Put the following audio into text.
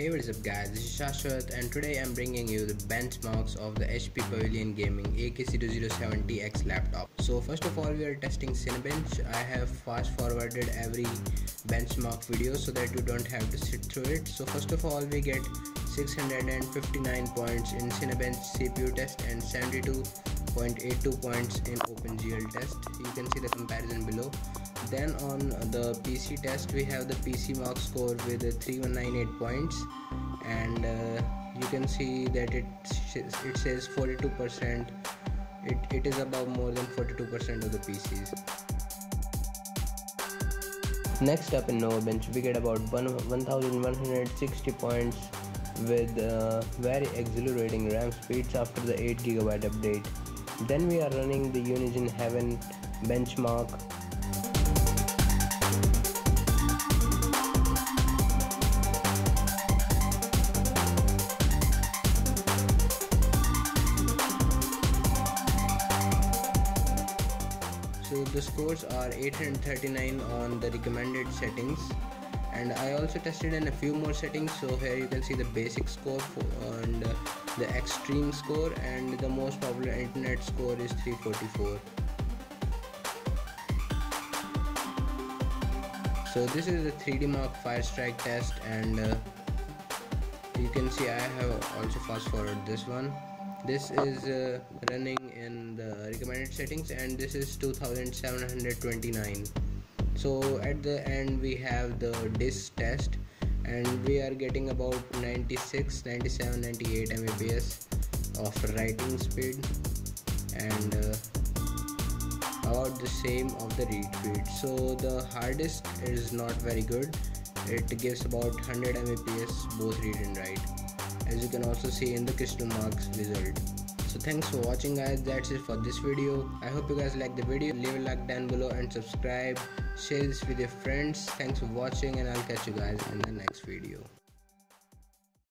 Hey, what's up guys, this is Shashwat and today I'm bringing you the benchmarks of the HP Pavilion Gaming 15-ak007tx laptop. So first of all, we are testing Cinebench. I have fast forwarded every benchmark video so that you don't have to sit through it. So first of all, we get 659 points in Cinebench CPU test and 72.82 points in OpenGL test. You can see the comparison below. Then on the PC test, we have the PC mark score with 3198 points, and you can see that it says 42%. It is above more than 42% of the PCs. Next up in Novabench, we get about 1160 points with very exhilarating RAM speeds after the 8GB update. Then we are running the Unigine Heaven benchmark. So the scores are 839 on the recommended settings, and I also tested in a few more settings. So here you can see the basic score and the extreme score, and the most popular internet score is 344. So this is the 3DMark Fire Strike test, and you can see I have also fast forwarded this one. This is running in the recommended settings, and this is 2729. So at the end we have the disk test, and we are getting about 96, 97, 98 Mbps of writing speed, and about the same of the read speed. So the hard disk is not very good. It gives about 100 Mbps both read and write, as you can also see in the Crystal Disk result. So thanks for watching guys, that's it for this video. I hope you guys like the video. Leave a like down below and subscribe. Share this with your friends. Thanks for watching, and I'll catch you guys in the next video.